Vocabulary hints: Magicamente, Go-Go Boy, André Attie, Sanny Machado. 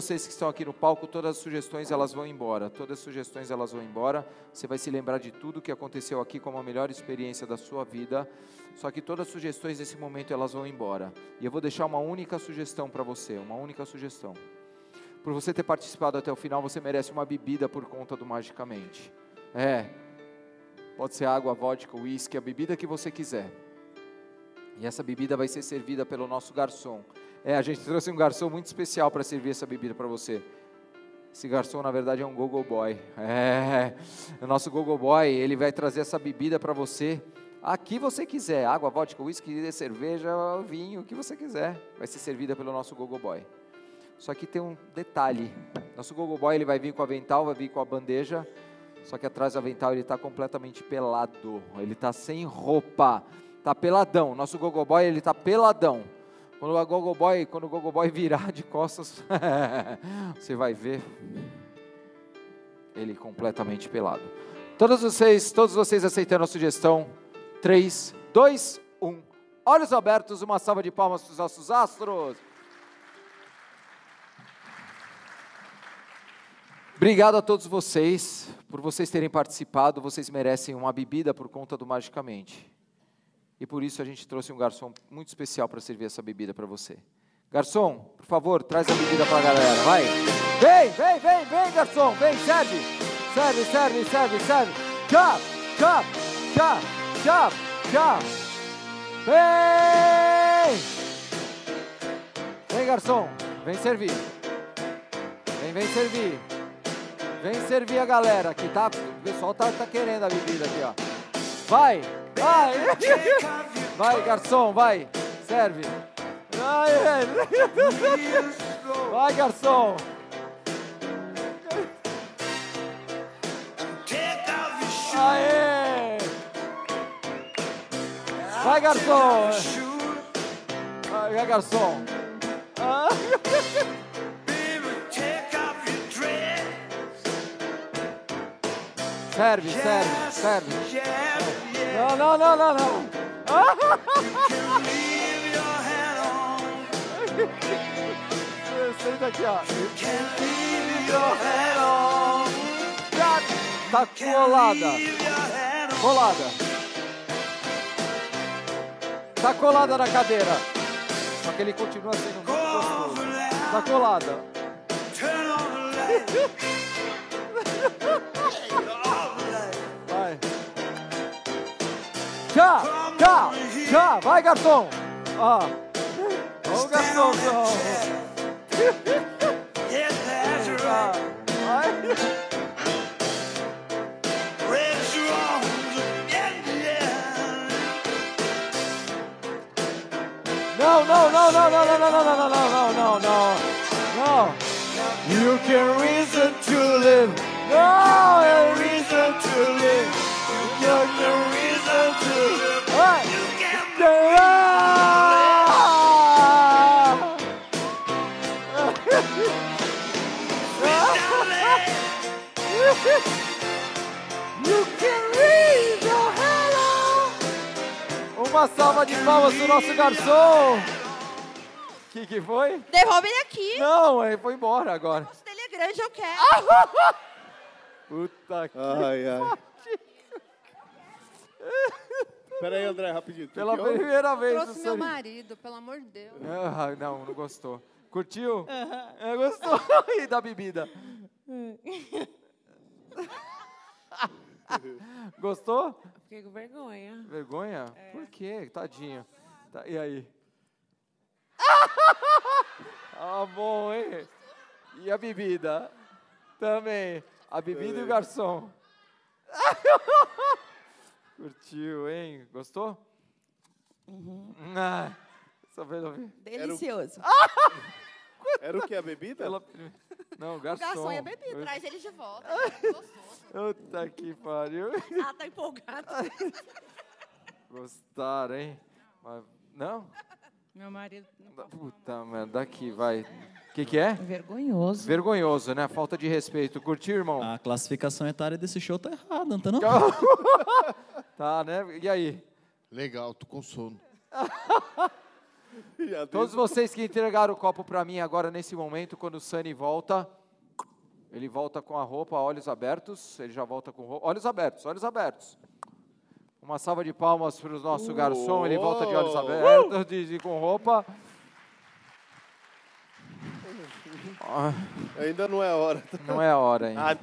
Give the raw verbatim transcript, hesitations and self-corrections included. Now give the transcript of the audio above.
vocês que estão aqui no palco, todas as sugestões elas vão embora, todas as sugestões elas vão embora, você vai se lembrar de tudo que aconteceu aqui como a melhor experiência da sua vida, só que todas as sugestões nesse momento elas vão embora, e eu vou deixar uma única sugestão para você, uma única sugestão, por você ter participado até o final, você merece uma bebida por conta do Magicamente, é, pode ser água, vodka, uísque, a bebida que você quiser, e essa bebida vai ser servida pelo nosso garçom. É, a gente trouxe um garçom muito especial para servir essa bebida para você. Esse garçom, na verdade, é um Go-Go Boy. É, o nosso Go-Go Boy, ele vai trazer essa bebida para você. Aqui você quiser, água, vodka, whisky, cerveja, vinho, o que você quiser. Vai ser servida pelo nosso Go-Go Boy. Só que tem um detalhe. Nosso Go-Go Boy, ele vai vir com o avental, vai vir com a bandeja. Só que atrás do avental, ele está completamente pelado. Ele está sem roupa. Está peladão. Nosso Go-Go Boy, ele está peladão. Quando o Go-Go Boy, quando o Go-Go Boy virar de costas, você vai ver ele completamente pelado. Todos vocês, todos vocês aceitando a sugestão, três, dois, um, olhos abertos, uma salva de palmas para os nossos astros. Obrigado a todos vocês, por vocês terem participado, vocês merecem uma bebida por conta do Magicamente. E por isso a gente trouxe um garçom muito especial para servir essa bebida para você. Garçom, por favor, traz a bebida para a galera, vai. Vem, vem, vem, vem, garçom, vem, serve. Serve, serve, serve, serve. Já, já, já, já, já. Vem! Vem, garçom, vem servir. Vem, vem servir. Vem servir a galera aqui, tá? O pessoal tá, tá querendo a bebida aqui, ó. Vai! Vai, vai, garçom, vai, serve. Vai, garçom. Aê. Vai, garçom. Vai, garçom. Serve, serve, serve. Não, não, não, não, não. Senta aqui, ó. Tá colada. Colada. Tá colada na cadeira. Só que ele continua sendo muito gostoso. Tá colada. Já, já, já, vai, garçom! Ó, ó o garçom, ó. Vai. Não, não, não, não, não, não, não, não, não, não, não, não, não. You can reason to live. No, you reason to live. You can reason. Uma salva de palmas do nosso garçom. O que que foi? Devolve ele aqui. Não, ele foi embora agora. O negócio dele é grande, eu quero. Puta que pariu. Espera aí, André, rapidinho. Pela primeira vez. Eu trouxe meu marido, pelo amor de Deus. Ah, não, não gostou. Curtiu? Uh-huh. Gostou. E da bebida? Gostou? Fiquei com vergonha. Vergonha? É. Por quê? Tadinho. Tá, e aí? Ah, bom, hein? E a bebida? Também. A bebida e o garçom. Curtiu, hein? Gostou? Uhum. Ah, só pra ouvir. Delicioso. Era o, Era o que? A bebida? Ela... Não, o garçom. O garçom e a bebida. Traz ele de volta. Puta que pariu. Ah, tá empolgado. Gostaram, hein? Mas... Não? Meu marido... Não. Puta merda, daqui vai. O que que é? Vergonhoso. Vergonhoso, né? Falta de respeito. Curtiu, irmão? A classificação etária desse show tá errada, não tá não? Tá, né? E aí? Legal, tô com sono. Todos vocês que entregaram o copo para mim agora, nesse momento, quando o Sanny volta, ele volta com a roupa, olhos abertos, ele já volta com roupa, olhos abertos, olhos abertos. Uma salva de palmas para o nosso garçom, ele volta de olhos abertos, uh! de, de, com roupa. Ainda não é a hora. Não é a hora ainda. Ah,